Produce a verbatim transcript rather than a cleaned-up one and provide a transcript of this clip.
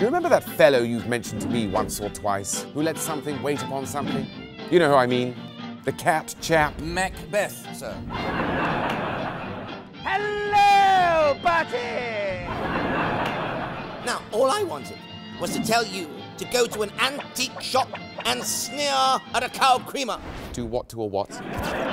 You remember that fellow you've mentioned to me once or twice, who let something wait upon something? You know who I mean. The cat chap. Macbeth, sir. Hello, buddy! Now, all I wanted was to tell you to go to an antique shop and sneer at a cow creamer. Do what to a what?